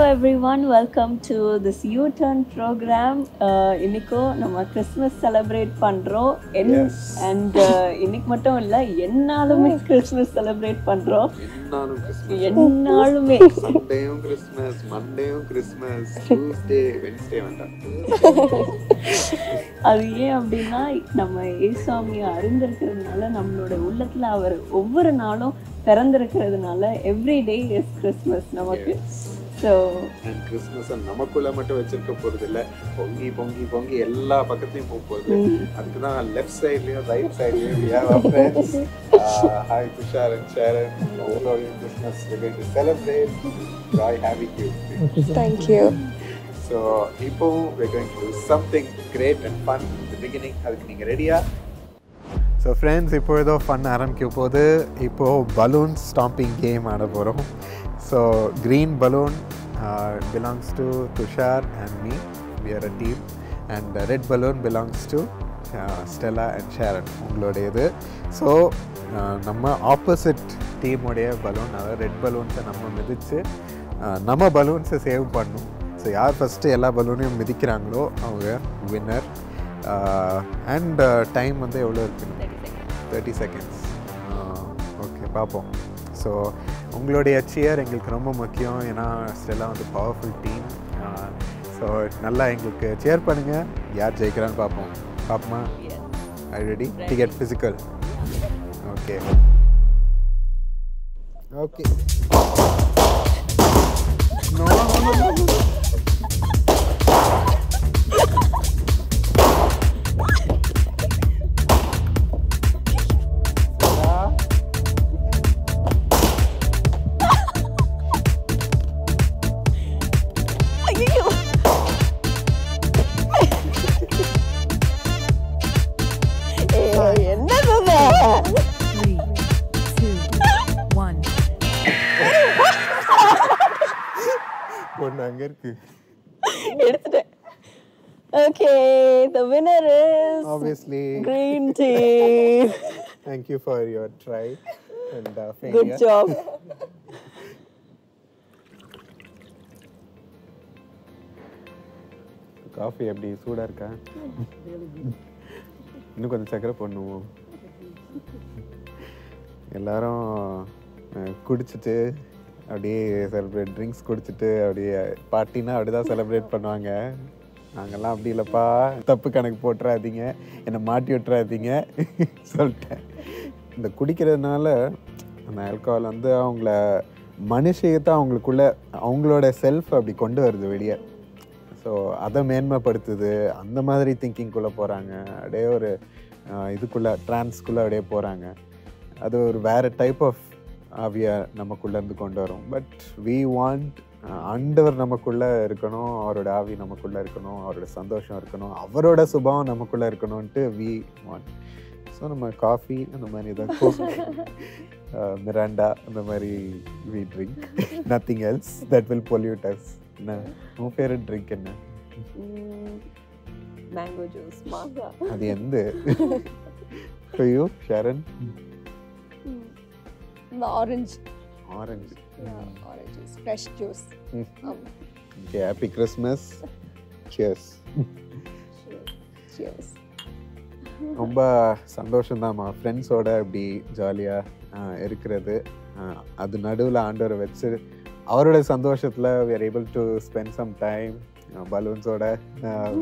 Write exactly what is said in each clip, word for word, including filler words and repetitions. Hello everyone, welcome to this U-turn program. Uh, Iniko nama Christmas celebrate pandrom. Yes. And uh, inik mattum illa ennalume Christmas celebrate pandrom. Ennalum Christmas. Ennalume Sunday um Christmas, Monday um Christmas, Tuesday, Wednesday vandha. Adu ye appadina nama Yesuvai arindirukradnala nammaloda ullathila avar ovvora naalum perandrukradnala every day is Christmas namakku. So, and Christmas and namakula mattum vechirka poradilla pongi pongi pongi ella pakkathiyum pogudu adukana left side la right side la we have our friends uh, hi Tushar and Sharon, all of you Christmas, we're going to celebrate, enjoy having you. Thank you. So people, we're going to do something great and fun in the beginning. Adukku neenga ready ah? So friends, ipo edho fun aarambikkap podu. Ipo balloon stomping game aada porom. So green balloon uh, belongs to Tushar and me, we are a team, and the red balloon belongs to uh, Stella and Sharon, ungalodedu. So namma uh, opposite team oda balloon ala red balloons namma midichu namma balloons save pannu. So yaar first ella balloonum midikkrangalo avanga winner. uh, and uh, time vandu evlo irukku? thirty seconds. Uh, okay paapom. So உங்களுடைய cheer எங்களுக்கு ரொம்ப முக்கியம், ஏன்னா ஸ்டெல்லாம் வந்து powerful team. So நல்லா எங்களுக்கு shear பண்ணுங்கள், யார் ஜெயிக்கிறான்னு பார்ப்போம். பார்ப்போமா? I ready to get physical? Okay okay Okay, the winner is obviously green tea. Thank you for your try and uh, failure. Good job. Coffee abdi sooda iruka. Innu konjam chakra ponnuvom. Ellarum kudichittu அப்படியே celebrate, drinks குடிச்சிட்டு அப்படியே பார்ட்டினா அப்படிதான் celebrate பண்ணுவாங்க. நாங்கள்லாம் அப்படி இல்லைப்பா, தப்பு கணக்கு போட்டுறாதீங்க, என்னை மாட்டி விட்டுறாதீங்க சொல்லிட்டேன். இந்த குடிக்கிறதுனால அந்த ஆல்கஹால் வந்து அவங்கள மனுஷத்தை அவங்களுக்குள்ள அவங்களோட செல்ஃப் அப்படி கொண்டு வருது வெளியே. ஸோ அதை மேன்மைப்படுத்துது, அந்த மாதிரி திங்கிங்குள்ளே போகிறாங்க, அப்படியே ஒரு இதுக்குள்ளே ட்ரான்ஸ்குள்ளே அப்படியே போகிறாங்க. அது ஒரு வேறு டைப் ஆஃப் அவியா நமக்குள்ளேருந்து கொண்டு வரும். பட் வி வாண்ட் ஆண்டவர் நமக்குள்ளே இருக்கணும், அவரோட ஆவி நமக்குள்ளே இருக்கணும், அவரோட சந்தோஷம் இருக்கணும், அவரோட சுபாவம் நமக்குள்ளே இருக்கணும்ன்ட்டு வி வாண்ட். ஸோ நம்ம காஃபி அந்த மாதிரி தான், மிராண்டா அந்த மாதிரி we drink, nothing else that will pollute us. என்ன உன் ஃபேவரட் ட்ரிங்க் என்ன? Mango juice. அது எந்த do you Sharan? The orange. Orange. Yeah, orange juice. Fresh juice. Mm. Um. Okay, happy Christmas. Cheers. Cheers. Cheers. ரொம்ப சந்தோஷம்தாம்மா ஃப்ரெண்ட்ஸோட இப்படி ஜாலியாக இருக்கிறது. அது நடுவில் ஆண்டவரை வச்சு அவரோட சந்தோஷத்தில் we are able to spend some time. பலூன்ஸோட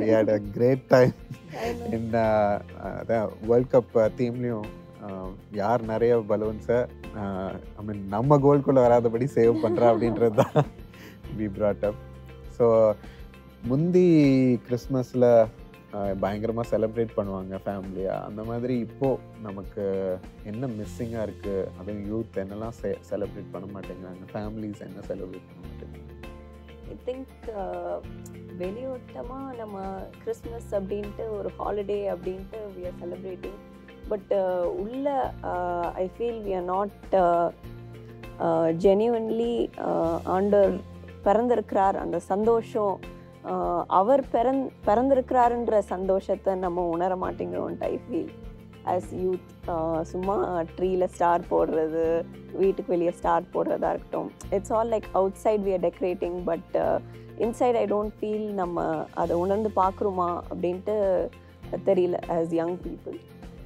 we had a great time. In the World Cup தீம்லேயும் யார் நிறைய பலூன்ஸை ஐ மீன் நம்ம கோல்குள்ளே வராதபடி சேவ் பண்ணுறா அப்படின்றது தான் வி பிராட் அப். ஸோ முந்தி கிறிஸ்மஸில் பயங்கரமாக செலிப்ரேட் பண்ணுவாங்க ஃபேமிலியாக, அந்த மாதிரி இப்போது நமக்கு என்ன மிஸ்ஸிங்காக இருக்குது, அதுவும் யூத் என்னெல்லாம் செ செலிப்ரேட் பண்ண மாட்டேங்கிறாங்க, ஃபேமிலிஸ் என்ன செலிப்ரேட் பண்ண மாட்டேங்கிறாங்க? ஐ திங்க் வெளியோட்டமாக நம்ம கிறிஸ்மஸ் அப்படின்ட்டு ஒரு ஹாலிடே அப்படின்ட்டு we are celebrating. But uh, ulla, uh, I feel we are not uh, uh, genuinely uh, under parandirukrar and sandosham avar parandirukrar endra sandoshata namma unara mattingiron. I feel as youth, summa tree la star podradhu, veetukku veliya star podradha irukkom. It's all like outside we are decorating, but uh, inside I don't feel namma adha unarndu paakruma abindittu theriyala as young people.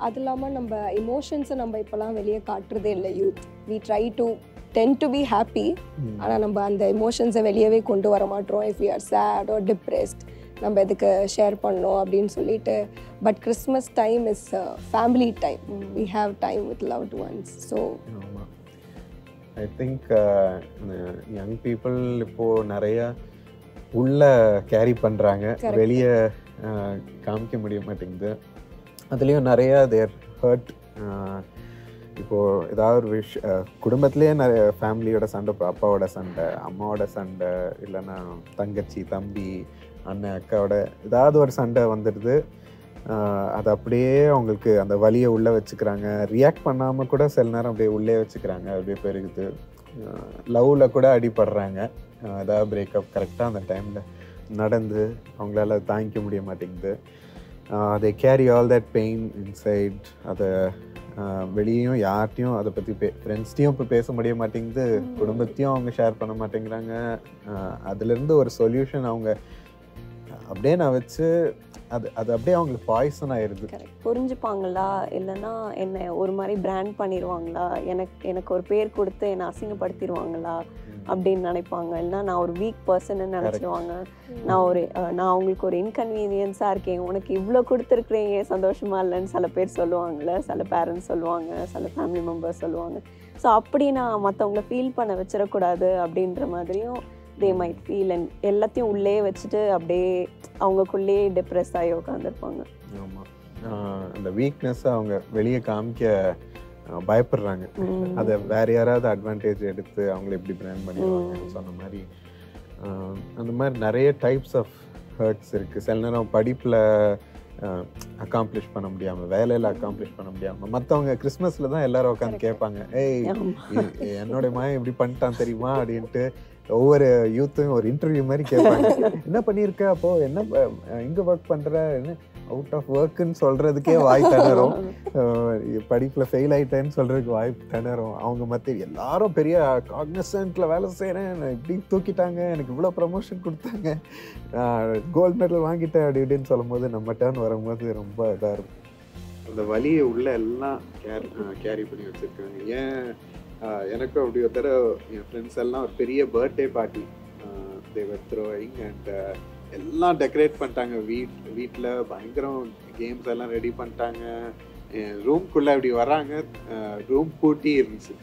Adallama நம்ம emotions நம்ம இப்பலாம் வெளிய காட்றதே இல்ல youth. We try to tend to be happy, ஆனா நம்ம அந்த emotions வெளியவே கொண்டு வர மாட்டோம். If we are sad or depressed, நம்ம எதுக்கு ஷேர் பண்ணனும் அப்படினு சொல்லிட்டு, but Christmas time is uh, family time. We have time with loved ones. So I think uh, young people இப்போ நிறைய உள்ள கேரி பண்றாங்க, வெளிய காமிக்க முடிய மாட்டேங்குது. அதுலயும் நிறைய தேர் ஹர்ட். இப்போ ஏதாவது விஷ் குடும்பத்திலேயே நிறைய ஃபேமிலியோட சண்டை, அப்பாவோட சண்டை, அம்மாவோட சண்டை, இல்லைன்னா தங்கச்சி தம்பி அண்ணன் அக்காவோட ஏதாவது ஒரு சண்டை வந்துடுது. அது அப்படியே அவங்களுக்கு அந்த வலியை உள்ளே வச்சுக்கிறாங்க, ரியாக்ட் பண்ணாமல் கூட சில நேரம் அப்படியே உள்ளே வச்சுக்கிறாங்க. அப்படியே பெருகுது. லவ்வில் கூட அடிபடுறாங்க. ஏதாவது பிரேக்கப் கரெக்டாக அந்த டைமில் நடந்து அவங்களால தாங்கிக்க முடிய மாட்டேங்குது. Uh, they carry all that pain inside. Ada veliyum yaartiyum adha pathi friends tiyum po pesa mudiya mattingudhu, kudumpathiyum avanga share panna mattingiranga. Adilirund or solution avanga apdiye na vechu ad ad apdiye avanga poison aayirudhu. Correct. purinjipaangala illana enna oru mari brand panniruvangala, enak enak or per koduthu enna asinga paduthiruvangala அப்படினு நினைப்பாங்க. இல்லனா நான் ஒரு week person ன்னு நினைச்சுவாங்க. நான் ஒரு நான் உங்களுக்கு ஒரு இன்கன்வீனியன்ஸா இருக்கேன், உங்களுக்கு இவ்ளோ கொடுத்துக்கறீங்க சந்தோஷமா இல்லன்னு சில பேர் சொல்லுவாங்கல, சில பேரண்ட்ஸ் சொல்லுவாங்க, சில ஃபேமிலி மெம்பர்ஸ் சொல்லுவாங்க. சோ அப்படி நான் மத்தவங்க ஃபீல் பண்ண வெச்சற கூடாது அப்படின்ற மாதிரியும் they might feel and எல்லாத்தையும் உள்ளே வெச்சிட்டு அப்படியே அவங்களுக்குள்ளே டிப்ரஸ் ஆயி உட்கார்ந்திருப்பாங்க. ஆமா, அந்த வீக்னஸ் அவங்க வெளிய காமிக்க பயப்படுறாங்க. அதை வேற யாராவது அட்வான்டேஜ் எடுத்து அவங்கள எப்படி பிராண்ட் பண்ணிடுவாங்கன்னு சொன்ன மாதிரி அந்த மாதிரி நிறைய டைப்ஸ் ஆஃப் ஹர்ட்ஸ் இருக்குது. சில நேரம் படிப்பில் அக்காம்ப்ளிஷ் பண்ண முடியாமல், வேலையில் அக்காம்ப்ளிஷ் பண்ண முடியாமல், மற்றவங்க கிறிஸ்மஸில் தான் எல்லாரும் உட்காந்து கேட்பாங்க, ஏய் என்னோடைய மகன் இப்படி பண்ணிட்டான் தெரியுமா அப்படின்ட்டு. ஒவ்வொரு யூத்தும் ஒரு இன்டர்வியூ மாதிரி கேட்பாங்க, என்ன பண்ணியிருக்க, அப்போது என்ன எங்கே ஒர்க் பண்ணுற, என்ன அவுட் ஆஃப் ஒர்க்குன்னு சொல்கிறதுக்கே வாய் திணறும், படிப்பில் ஃபெயில் ஆகிட்டேன்னு சொல்கிறதுக்கு வாய் திணறும். அவங்க மற்ற எல்லாரும் பெரிய காக்னிசன்ட்டில் வேலை செய்கிறேன், இப்படி தூக்கிட்டாங்க, எனக்கு இவ்வளோ ப்ரமோஷன் கொடுத்தாங்க, கோல்டு மெடல் வாங்கிட்டேன் அப்படி இப்படின்னு சொல்லும் போது நம்ம டேர்ன் வரும்போது ரொம்ப இதாக இருக்கும். அந்த வலியை உள்ளே எல்லாம் கேர் கேரி பண்ணி வச்சுருக்காங்க. ஏன் எனக்கும் அப்படி ஒரு தடவை என் ஃப்ரெண்ட்ஸ் எல்லாம் ஒரு பெரிய birthday party they were throwing and எல்லாம் டெக்கரேட் பண்ணிட்டாங்க. வீட் வீட்டில் பயங்கரம் கேம்ஸ் எல்லாம் ரெடி பண்ணிட்டாங்க. ரூம்குள்ளே அப்படி வராங்க, ரூம் பூட்டி இருந்துச்சு.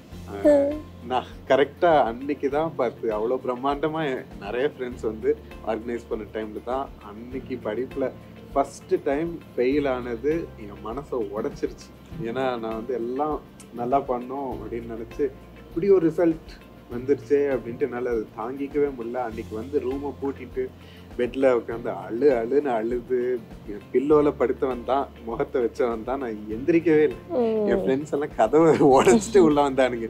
நான் கரெக்டாக அன்னைக்கு தான் பார்த்து அவ்வளோ பிரம்மாண்டமாக நிறைய ஃப்ரெண்ட்ஸ் வந்து ஆர்கனைஸ் பண்ண டைமில் தான் அன்னைக்கு படிப்பில் ஃபஸ்ட்டு டைம் ஃபெயில் ஆனது என் மனசை உடச்சிருச்சு. ஏன்னா நான் வந்து எல்லாம் நல்லா பண்ணோம் அப்படின்னு நினச்சி இப்படி ஒரு ரிசல்ட் வந்துருச்சே அப்படின்ட்டு என்னால் அது தாங்கிக்கவே முடியல. அன்றைக்கி வந்து ரூமை பூட்டிட்டு பெட்டில் உட்காந்து அழு அழுன்னு அழுது பில்லோவில் படுத்தவன் தான், முகத்தை வச்சவன் தான், நான் எந்திரிக்கவே இல்லை. என் ஃப்ரெண்ட்ஸ் எல்லாம் கதவை உடச்சிட்டு உள்ளே வந்தானுங்க.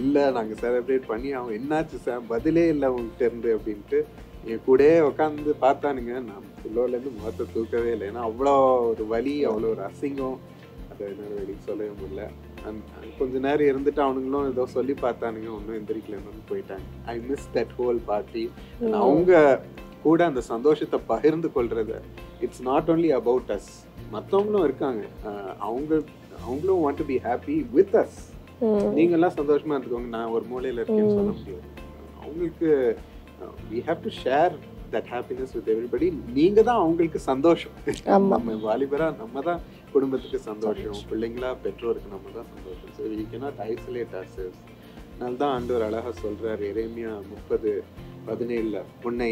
இல்லை நாங்கள் செலிப்ரேட் பண்ணி அவன் என்னாச்சு சார் பதிலே இல்லை உங்கள்கிட்ட இருந்து அப்படின்ட்டு என் கூட உட்காந்து பார்த்தானுங்க. நான் பில்லோலேருந்து முகத்தை தூக்கவே இல்லை. ஏன்னா அவ்வளோ ஒரு வலி, அவ்வளோ ஒரு அசிங்கம், அதை என்னால் வெளியே சொல்லவே முடியல. அந் கொஞ்ச நேரம் இருந்துட்டு அவனுங்களும் ஏதோ சொல்லி பார்த்தானுங்க, ஒன்றும் எந்திரிக்கலன்னு போயிட்டாங்க. I miss that whole party. அவங்க கூட அந்த சந்தோஷத்தை பகிர்ந்து கொள்றது, it's not only about us, மற்றவங்களும் இருக்காங்க, அவங்க அவங்களும் want to be happy with us. நீங்கள்லாம் சந்தோஷமாக இருந்துக்கோங்க, நான் ஒரு மூலையில் இருக்கேன்னு சொல்ல முடியாது. அவங்களுக்கு we have to share that happiness with everybody. நீங்க தான் அவங்களுக்கு சந்தோஷம். நம்ம வாலிபரா நம்ம தான் குடும்பத்துக்கு சந்தோஷம், பிள்ளைங்களா பெற்றோருக்கு நம்ம தான் சந்தோஷம். So we cannot isolate ourselves. அதனால தான் ஆண்டவர் அழகா சொல்றார், எரேமியா முப்பது பதினேழுல உன்னை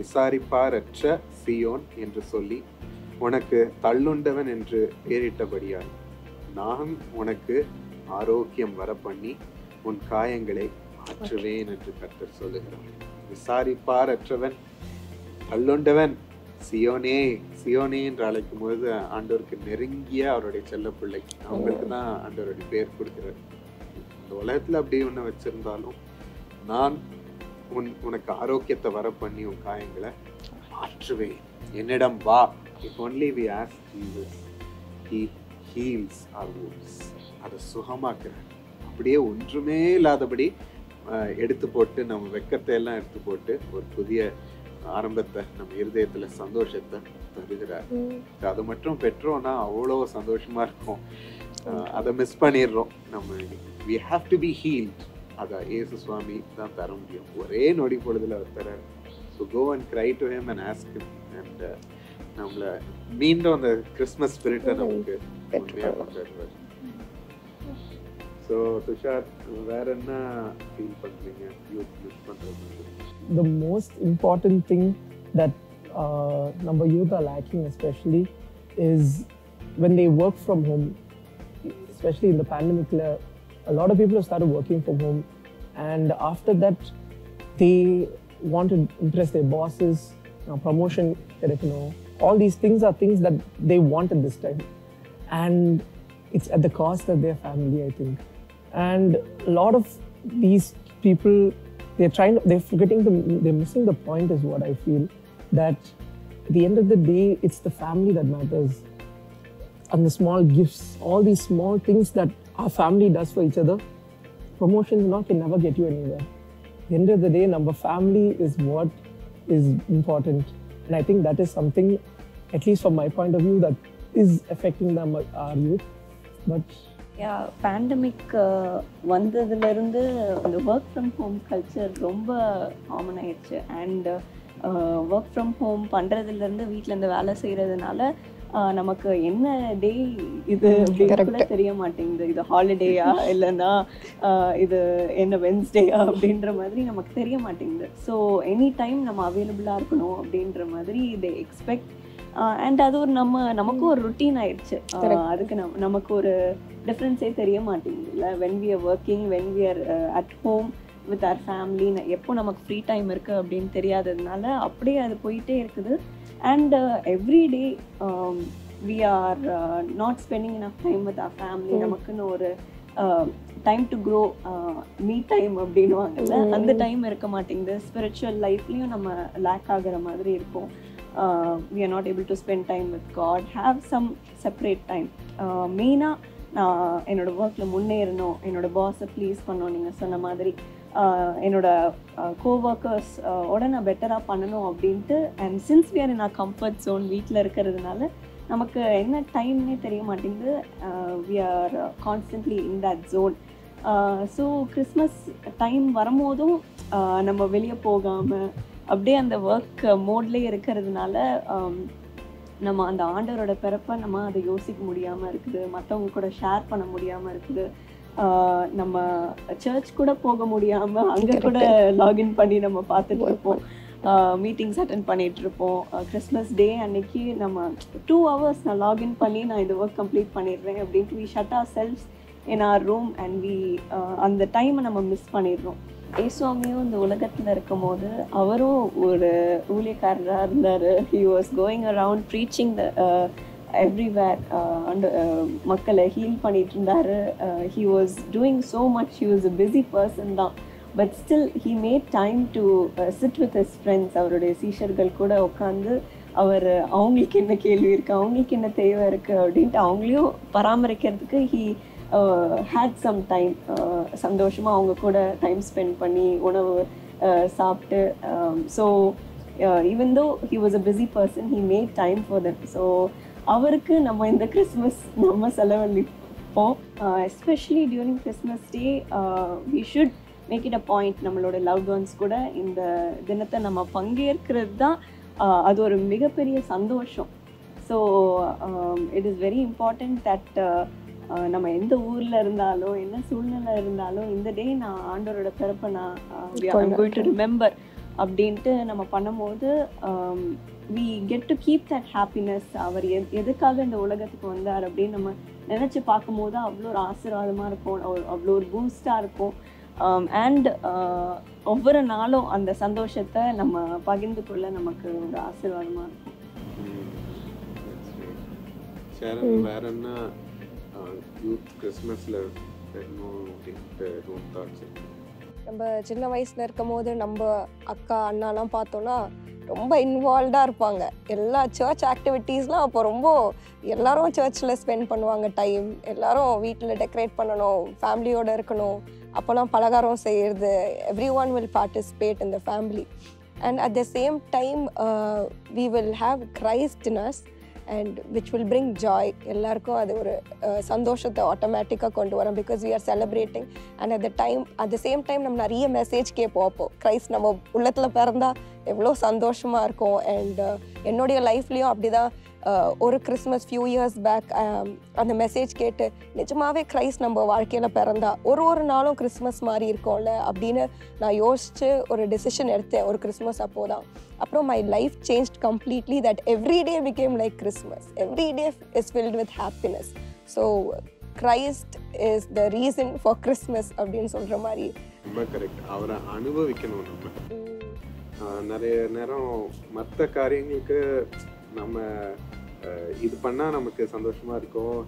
விசாரிப்பாரற்ற சியோன் என்று சொல்லி உனக்கு தள்ளுண்டவன் என்று பெயரிட்டபடியால் நான் உனக்கு ஆரோக்கியம் வர பண்ணி உன் காயங்களை ஆற்றுவேன் என்று கர்த்தர் சொல்லுகிறார். விசாரிப்பாரற்றவன், தள்ளுண்டவன், சியோனே சியோனே என்று அழைக்கும் போது ஆண்டவருக்கு நெருங்கிய அவருடைய செல்ல பிள்ளை, அவங்களுக்கு தான் ஆண்டவருடைய பேர் கொடுக்கிறார். இந்த உலகத்தில் அப்படி ஒன்று வச்சிருந்தாலும் நான் உன் உனக்கு ஆரோக்கியத்தை வர பண்ணி உன் காயங்களை ஆற்றுவேன், என்னிடம் வா. If only we ask Jesus, he heels are wolves. That's suhama karan. அப்படியே ஒன்றுமே இல்லாதபடி எடுத்து போட்டு நம்ம வெக்கத்தை எல்லாம் எடுத்து போட்டு ஒரு புதிய ஆரம்பத்தை நம்ம இதயத்துல சந்தோஷத்தை தருகிறார். அது மட்டும் பெற்றோனா அவ்வளோ சந்தோஷமா இருக்கும். அத மிஸ் பண்ணிடுறோம் நம்ம. We have to be healed. அத இயேசு சுவாமி தான் தர முடியும். ஒரே நொடி பொழுதுல தரார். So go and cry to him and ask him and uh, நம்மள மீண்டும் அந்த கிறிஸ்மஸ் ஸ்பிரிட்ட நமக்கு பெற்றுத்தருவார். So Tushar, where are you feeling you youth? The most important thing that uh, number youth are lacking, especially, is when they work from home. Especially in the pandemic, a lot of people have started working from home, and after that, they want to impress their bosses, you know, promotion, you know, all these things are things that they want at this time, and it's at the cost of their family, I think. And a lot of these people, they're trying, they're forgetting, the, they're missing the point is what I feel, that at the end of the day, it's the family that matters. And the small gifts, all these small things that our family does for each other, promotions and all can never get you anywhere. At the end of the day, number family is what is important. And I think that is something, at least from my point of view, that is affecting them, our youth. But yeah, pandemic vandadhila irundhu the work from home culture romba common aichu, and uh, work from home pandradhila irundhu veetla inda vela seiradhanaala namakku enna day idu correct theriya maatengudhu, idu holiday ah illana idu enna wednesday ah abindra madri namakku theriya maatengudhu. So any time nam available ah irukano abindra madri they expect. Uh, and அது ஒரு நம்ம நமக்கு ஒரு routine ஆயிடுச்சு. அதுக்கு நமக்கு ஒரு டிஃபரன்ஸே தெரிய மாட்டேங்குது இல்லை. when we are working, when we are uh, at home with our family, எப்போ நமக்கு ஃப்ரீ டைம் இருக்கு அப்படின்னு தெரியாததுனால அப்படியே அது போயிட்டே இருக்குது. and uh, every day um, we are uh, not spending enough time with our family. நமக்குன்னு ஒரு time to grow me time அப்படின்னுவாங்கல்ல, அந்த டைம் இருக்க மாட்டேங்குது. ஸ்பிரிச்சுவல் லைஃப்லையும் நம்ம லேக் ஆகிற மாதிரி இருக்கும். Uh, we are not able to spend time with God, have some separate time. Uh, meena na enoda work la munneerano, enoda boss please pannu ninga sonna madri, enoda co-workers oda na better ah pananum abindittu. And since we are in our comfort zone, veetla irukiradunala namakku enna time ne theriya maatengudhu. We are uh, constantly in that zone. Uh, so Christmas time varumodum uh, nama veliya pogama அப்படியே அந்த work மோட்லேயே இருக்கிறதுனால நம்ம அந்த ஆண்டவரோட பிறப்பை நம்ம அதை யோசிக்க முடியாமல் இருக்குது. மற்றவங்க கூட ஷேர் பண்ண முடியாமல் இருக்குது. நம்ம சர்ச் கூட போக முடியாமல் அங்கே கூட லாகின் பண்ணி நம்ம பார்த்துட்டு இருப்போம். மீட்டிங்ஸ் அட்டன் பண்ணிகிட்ருப்போம். கிறிஸ்மஸ் டே அன்னைக்கு நம்ம டூ ஹவர்ஸ் நான் லாகின் பண்ணி நான் இந்த ஒர்க் கம்ப்ளீட் பண்ணிடுறேன் அப்படின்ட்டு we shut our cells in our room, and we அந்த டைமை நம்ம மிஸ் பண்ணிடுறோம். ஏசுவாமியும் இந்த உலகத்தில் இருக்கும் போது அவரும் ஒரு ஊழியக்காரராக இருந்தார். He was going around preaching the everywhere and மக்களை ஹீல் பண்ணிகிட்டு இருந்தார். He was doing so much. He was a busy person தான். But still he made time to sit with his friends. அவருடைய சீஷர்கள் கூட உட்காந்து அவர் அவங்களுக்கு என்ன கேள்வி இருக்குது, அவங்களுக்கு என்ன தேவை இருக்குது அப்படின்ட்டு அவங்களையும் பராமரிக்கிறதுக்கு he Uh, had some time சந்தோஷமாக அவங்க கூட டைம் ஸ்பெண்ட் பண்ணி உணவு சாப்பிட்டு. So even though he was a busy person, he made time for that. So அவருக்கு நம்ம இந்த கிறிஸ்மஸ் நம்ம செலவழிப்போம். Especially during Christmas day we should make it a point நம்மளோட லவ்ட் ஒன்ஸ் கூட இந்த தினத்தை நம்ம பங்கேற்கிறது தான். அது ஒரு மிகப்பெரிய சந்தோஷம். So it is very important that நம்ம எந்த ஊரில் இருந்தாலும் என்ன சூழ்நிலை இருந்தாலும் இந்த டே நான் ஆண்டவரோட பிறப்பை நான் I'm going to remember அப்படின்ட்டு நம்ம பண்ணும்போது we get to keep that happiness. அவர் எ எதுக்காக இந்த உலகத்துக்கு வந்தார் அப்படின்னு நம்ம நினச்சி பார்க்கும்போது அவ்வளோ ஒரு ஆசீர்வாதமாக இருக்கும், அவ்வளோ ஒரு பூஸ்டாக இருக்கும். அண்ட் ஒவ்வொரு நாளும் அந்த சந்தோஷத்தை நம்ம பகிர்ந்துக்குள்ள நமக்கு ஒரு ஆசீர்வாதமாக இருக்கும். யூத் கிறிஸ்மஸில் நம்ம சின்ன வயசில் இருக்கும் போது நம்ம அக்கா அண்ணாலாம் பார்த்தோன்னா ரொம்ப இன்வால்வ்டாக இருப்பாங்க. எல்லா சர்ச் ஆக்டிவிட்டீஸ்லாம் அப்போ ரொம்ப எல்லாரும் சர்ச்சில் ஸ்பெண்ட் பண்ணுவாங்க டைம். எல்லாரும் வீட்டில் டெக்கரேட் பண்ணணும், ஃபேமிலியோடு இருக்கணும். அப்போலாம் பலகாரம் செய்கிறது, every one will participate in the family. And at the same time, uh, we will have Christ in us, and which will bring joy. Ellarku adu oru santoshatha automatically kondu varum because we are celebrating. And at the time, at the same time, nam nariya message kepo appo Christ nam ullathula peranda evlo santoshama irukum. And ennodiya life liyum apdida oru Christmas few years back and the message kete nijamave Christ nam vaalkiyila peranda oru oru naalum Christmas mari irukomla apdina na yosichu oru decision eduthen oru Christmas appoda. After my life changed completely, that every day became like Christmas. Every day is filled with happiness. So Christ is the reason for Christmas அப்படினு சொல்ற மாதிரி. ரொம்ப correct. அவரை அனுபவிக்கணும் நம்ம. நிறைய நேரம் மற்ற காரியங்களுக்கு நம்ம இது பண்ணா நமக்கு சந்தோஷமா இருக்கும்,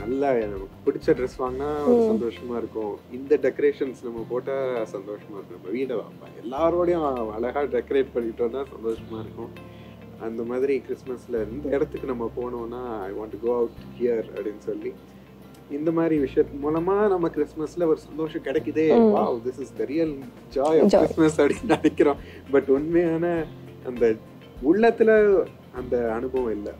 நல்லா நமக்கு பிடிச்ச ட்ரெஸ் வாங்கினா சந்தோஷமா இருக்கும், இந்த டெக்கரேஷன்ஸ் நம்ம போட்டா சந்தோஷமா இருக்கும், நம்ம வீடை எல்லாரோடையும் அழகா டெக்கரேட் பண்ணிட்டோம்னா சந்தோஷமா இருக்கும். அந்த மாதிரி கிறிஸ்மஸ்ல இந்த இடத்துக்கு நம்ம போனோம்னா I want to go out here அப்படின்னு சொல்லி இந்த மாதிரி விஷயத்து மூலமா நம்ம கிறிஸ்மஸ்ல ஒரு சந்தோஷம் கிடைக்குதே, wow this is the real joy of Christmas அப்படின்னு நினைக்கிறோம். பட் உண்மையான அந்த உள்ளத்துல அந்த அனுபவம் இல்ல.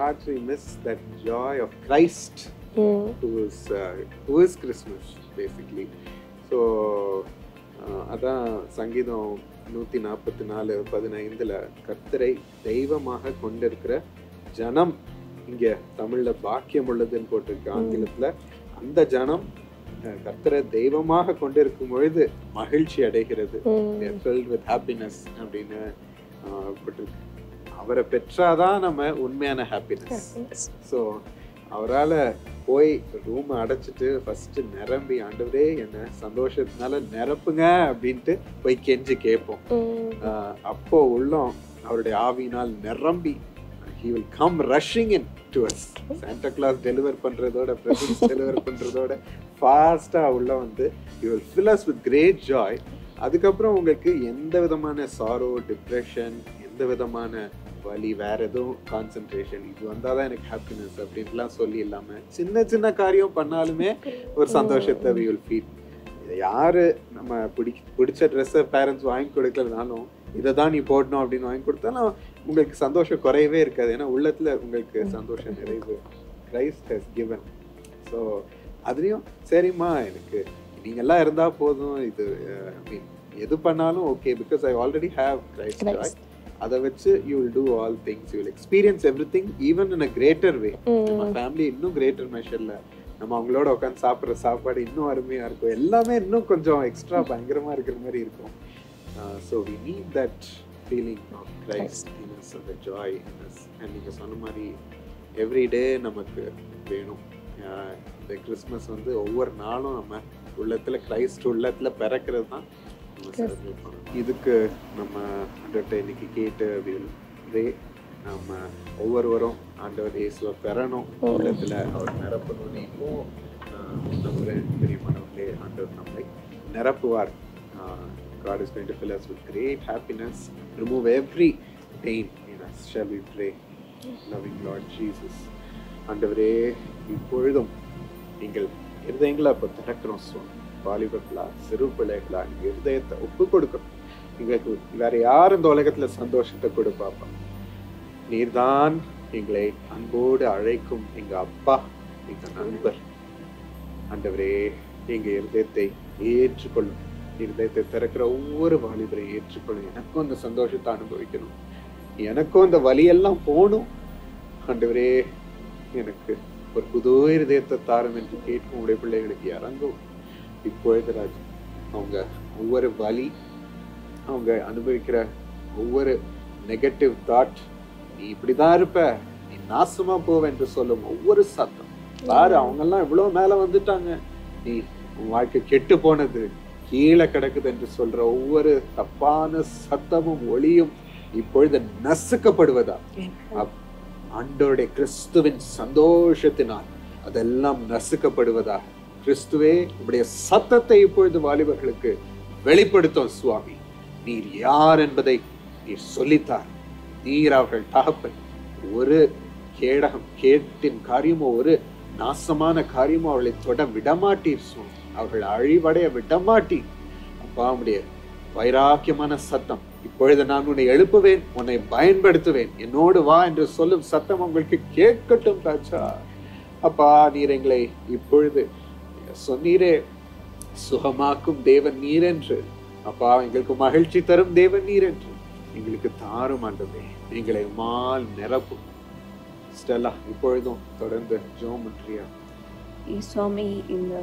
Hearts we miss that joy of Christ who is uh, who is Christmas basically. So அதா சங்கீதம் நூற்று நாற்பத்து நான்கு பதினைந்து ல கர்த்தரை தெய்வமாக கொண்டிருக்கிற ஜனம், இங்க தமிழ்ல பாக்கியம் உள்ளதுன்னு போட்டிருக்க, ஆங்கிலத்துல அந்த ஜனம் கர்த்தரை தெய்வமாக கொண்டிருக்கும் பொழுது மகிழ்ச்சி அடைகிறது, filled with happiness அப்படின்னு போட்டிருக்கு. அவரை பெற்றாதான் நம்ம உண்மையான ஹாப்பினஸ். ஸோ அவரால் போய் ரூமை அடைச்சிட்டு ஃபஸ்ட்டு நிரம்பி ஆண்டவரே என்னை சந்தோஷத்தினால நிரப்புங்க அப்படின்ட்டு போய் கெஞ்சி கேட்போம். அப்போ உள்ளோம் அவருடைய ஆவினால் நிரம்பி he will come rushing in to us. Santa Claus deliver பண்றதோட presents deliver பண்றதோட ஃபாஸ்ட்டாக உள்ள வந்து he will fill us with great joy. அதுக்கப்புறம் உங்களுக்கு எந்த விதமான சாரோ, டிப்ரெஷன், எந்த விதமான வலி, வேற எதுவும் கான்சென்ட்ரேஷன் இது வந்தாதான் எனக்கு ஹாப்பினஸ் அப்படின்லாம் சொல்லி இல்லாம சின்ன சின்ன காரியம் பண்ணாலுமே ஒரு சந்தோஷத்தை we will feel. யாரு நம்ம பிடி பிடிச்ச ட்ரெஸ்ஸை பேரண்ட்ஸ் வாங்கி கொடுக்கறதுனாலும் இதை தான் நீ போடணும் அப்படின்னு வாங்கி கொடுத்தாலும் உங்களுக்கு சந்தோஷம் குறையவே இருக்காது. ஏன்னா உள்ளத்துல உங்களுக்கு சந்தோஷம் நிறைவு கிரைஸ்ட் ஹஸ் கிவன். ஸோ அதுலேயும் சரிம்மா எனக்கு நீங்கள்லாம் இருந்தால் போதும், இது ஐ மீன் எது பண்ணாலும் okay because I already have Christ joy. அதை வச்சு you will do all things, you will experience every thing even in a greater way. நம்ம ஃபேமிலி இன்னும் கிரேட்டர் மெஷரில் நம்ம அவங்களோட உட்காந்து சாப்பிட்ற சாப்பாடு இன்னும் அருமையாக இருக்கும், எல்லாமே இன்னும் கொஞ்சம் எக்ஸ்ட்ரா பயங்கரமாக இருக்கிற மாதிரி இருக்கும். So we need that feeling of Christ in us, அந்த ஜாய் இன் அஸ். அண்ட் நீங்கள் சொன்ன மாதிரி எவ்ரி டே நமக்கு வேணும். இந்த கிறிஸ்மஸ் வந்து ஒவ்வொரு நாளும் நம்ம உள்ளத்துல கிரைஸ்ட் உள்ளத்துல பிறக்கிறது தான் இதுக்கு நம்ம ஆண்டவர்கிட்ட இன்னைக்கு கேட்டு அப்படின்றே நம்ம ஒவ்வொருவரும் ஆண்டவர் இயேசுவை பெறணும், உள்ளத்துல அவர் நிரப்பணும்னு இப்போ நம்புறேன். பெரியமானவர்களே ஆண்டவர் நம்மளை நிரப்புவார். God is going to fill us with great happiness, remove every pain in us. Shall we pray? Loving Lord Jesus, ஆண்டவரே இப்பொழுதும் நீங்கள் இருதயங்களை இப்போ திறக்கிறோம் சுவாமி. வாலிபர்களா, சிறு பிள்ளைகளா, நீங்கள் இருதயத்தை ஒப்பு கொடுக்கணும். எங்களுக்கு வேற யாரும் இந்த உலகத்துல சந்தோஷத்தை கொடுப்பாப்பா, நீர்தான் எங்களை அன்போடு அழைக்கும் எங்க அப்பா, எங்க நண்பர். ஆண்டவரே எங்க இருதயத்தை ஏற்றுக்கொள்ளும், இருதயத்தை திறக்கிற ஒவ்வொரு வாலிபரை ஏற்றுக்கொள்ளும். எனக்கும் இந்த சந்தோஷத்தை அனுபவிக்கணும், எனக்கும் இந்த வலியெல்லாம் போகணும். ஆண்டவரே எனக்கு ஒரு புது இதயத்தை தாரும் என்று கேட்கும் உடைய பிள்ளைகளுக்கு இறங்கும் இப்பொழுது ராஜ். அவங்க ஒவ்வொரு வலி, அவங்க அனுபவிக்கிற ஒவ்வொரு நெகட்டிவ் தாட், நீ இப்படிதான் இருப்ப, நீ நாசமா போவ என்று சொல்லும் ஒவ்வொரு சத்தம், பாரு அவங்கெல்லாம் இவ்வளவு மேல வந்துட்டாங்க, நீ உன் வாழ்க்கை கெட்டு போனது, கீழே கிடக்குது என்று சொல்ற ஒவ்வொரு தப்பான சத்தமும் ஒளியும் இப்பொழுது நசுக்கப்படுவதா ஆண்டவருடைய கிறிஸ்துவின் சந்தோஷத்தினால் அதெல்லாம் நசுக்கப்படுவதாக. கிறிஸ்துவே உடைய சத்தத்தை இப்பொழுது வாலிபர்களுக்கு வெளிப்படுத்தும் சுவாமி. நீர் யார் என்பதை சொல்லித்தான். தீர அவர்கள் தகப்பன் ஒரு கேடகம் கேட்டின் காரியமோ ஒரு நாசமான காரியமோ அவர்களை தொட விடமாட்டீர் சொல், அவர்கள் அழிவடைய விடமாட்டீர். அப்பா உடைய வைராக்கியமான சத்தம், இப்பொழுது நான் உன்னை எழுப்புவேன், உன்னை பயன்படுத்துவேன், என்னோடு வா என்று சொல்லும் சத்தம் உங்களுக்கு கேட்கட்டும் ராஜா. அப்பா நீர் எங்களை இப்பொழுது சொன்னீரே, சுகமாக்கும் தேவன் நீர் என்று, அப்பா எங்களுக்கு மகிழ்ச்சி தரும் தேவன் நீர் என்று எங்களுக்கு தாரும் ஆண்டவே, எங்களை மால் நிரப்பும். ஸ்டெல்லா இப்பொழுதும் தொடர்ந்து ஜோம் முன்றியா. சுவாமி, இந்த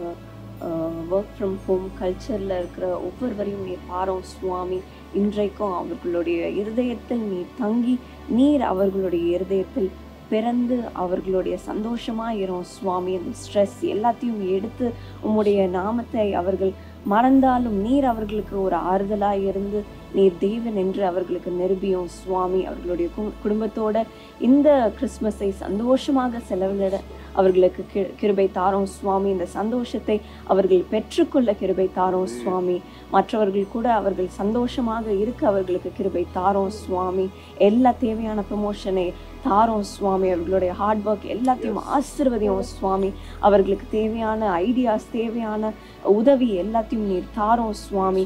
ஒர்க் ஃப்ரம் ஹோம் கல்ச்சரில் இருக்கிற ஒவ்வொருவரையும் நீ பாரும் சுவாமி. இன்றைக்கும் அவர்களுடைய இருதயத்தில் நீ தங்கி, நீர் அவர்களுடைய இருதயத்தில் பிறந்து அவர்களுடைய சந்தோஷமாக இரும் சுவாமி. அந்த ஸ்ட்ரெஸ் எல்லாத்தையும் எடுத்து உம்முடைய நாமத்தை அவர்கள் மறந்தாலும் நீர் அவர்களுக்கு ஒரு ஆறுதலாக இருந்து நீர் தேவன் என்று அவர்களுக்கு நிரூபியும் சுவாமி. அவர்களுடைய குடும்பத்தோட இந்த கிறிஸ்மஸை சந்தோஷமாக செலவிட அவர்களுக்கு கி கிருபை தாரும் சுவாமி. இந்த சந்தோஷத்தை அவர்கள் பெற்றுக்கொள்ள கிருபை தாரும் சுவாமி. மற்றவர்கள் கூட அவர்கள் சந்தோஷமாக இருக்க அவர்களுக்கு கிருபை தாரும் சுவாமி. எல்லா தேவையான ப்ரமோஷனை தாரும் சுவாமி. அவர்களுடைய ஹார்ட் ஒர்க் எல்லாத்தையும் ஆசீர்வதியும் சுவாமி. அவர்களுக்கு தேவையான ஐடியாஸ், தேவையான உதவி எல்லாத்தையும் நீர் தாரும் சுவாமி.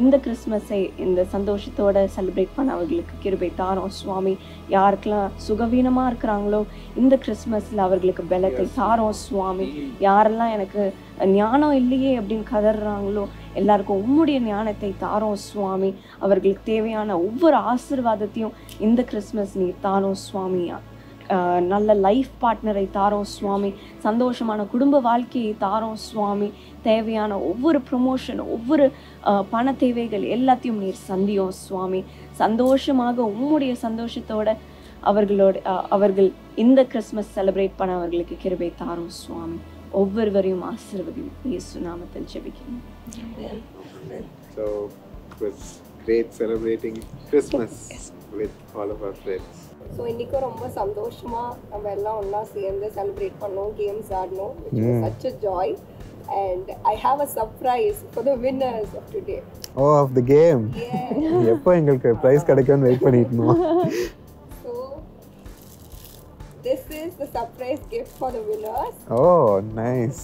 இந்த கிறிஸ்மஸை இந்த சந்தோஷத்தோடு செலிப்ரேட் பண்ண அவர்களுக்கு கிருபை தாரும் சுவாமி. யாருக்கெல்லாம் சுகவீனமாக இருக்கிறாங்களோ இந்த கிறிஸ்மஸில் அவர்களுக்கு பலத்தை தாரும் சுவாமி. யாரெல்லாம் எனக்கு ஞானம் இல்லையே அப்படின்னு கதறாங்களோ எல்லாருக்கும் உம்முடைய ஞானத்தை தாரும் சுவாமி. அவர்களுக்கு தேவையான ஒவ்வொரு ஆசீர்வாதத்தையும் இந்த கிறிஸ்மஸ் நீ தாரும் சுவாமியா. நல்ல லைஃப் பார்ட்னரை தாரும் சுவாமி. சந்தோஷமான குடும்ப வாழ்க்கையை தாரும் சுவாமி. தேவையான ஒவ்வொரு ப்ரொமோஷன், ஒவ்வொரு பண தேவைகள் எல்லாத்தையும் நீர் சந்தியும் சுவாமி. சந்தோஷமாக உம்முடைய சந்தோஷத்தோட அவர்களோட அவர்கள் இந்த கிறிஸ்மஸ் செலிப்ரேட் பண்ண அவர்களுக்கு கிருபை தாரும் சுவாமி. ஒவ்வொருவரையும் ஆசீர்வதியும் இயேசு நாமத்தில் ஜெபிக்கிறோம். So it was great celebrating Christmas with all of our friends. So இன்னைக்கு ரொம்ப சந்தோஷமா நம்ம எல்லாம் ஒண்ணா சேர்ந்து செலிப்ரேட் பண்ணோம், கேம்ஸ் ஆடணும். It was such a joy and I have a surprise for the winners of today. Oh, of the game. எப்போ உங்களுக்கு prize கிடைக்கும்னு வெயிட் பண்ணிட்டு இருந்தோம். This is the surprise gift for the winners. Oh, nice.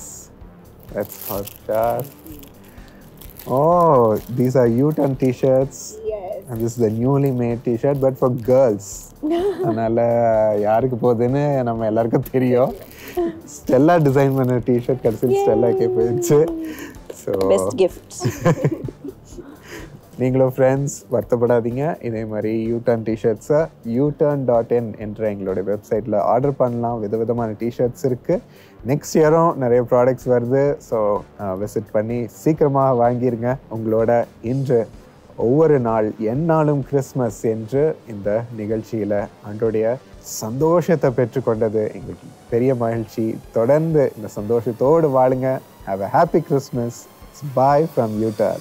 That's fantastic. Oh, these are U-turn t-shirts. Yes. And this is the newly made t-shirt, but for girls. Anala, yarukku podene nama ellarkum theriyum. Stella design panna t-shirt kadasi Stella ke poichu. So best gifts. நீங்களோ friends வருத்தப்படாதீங்க. இதே மாதிரி U-turn டிஷர்ட்ஸை U turn dot in என்ற எங்களுடைய வெப்சைட்டில் order பண்ணலாம். விதவிதமான டிஷர்ட்ஸ் இருக்குது. நெக்ஸ்ட் இயரும் நிறைய ப்ராடக்ட்ஸ் வருது. ஸோ விசிட் பண்ணி சீக்கிரமாக வாங்கிடுங்க. உங்களோட இன்று ஒவ்வொரு நாள் எந்நாளும் கிறிஸ்மஸ் என்று இந்த நிகழ்ச்சியில் ஆண்டோடைய சந்தோஷத்தை பெற்றுக்கொண்டது எங்களுக்கு பெரிய மகிழ்ச்சி. தொடர்ந்து இந்த சந்தோஷத்தோடு வாழுங்க. Have a happy Christmas. Bye from யூ-turn.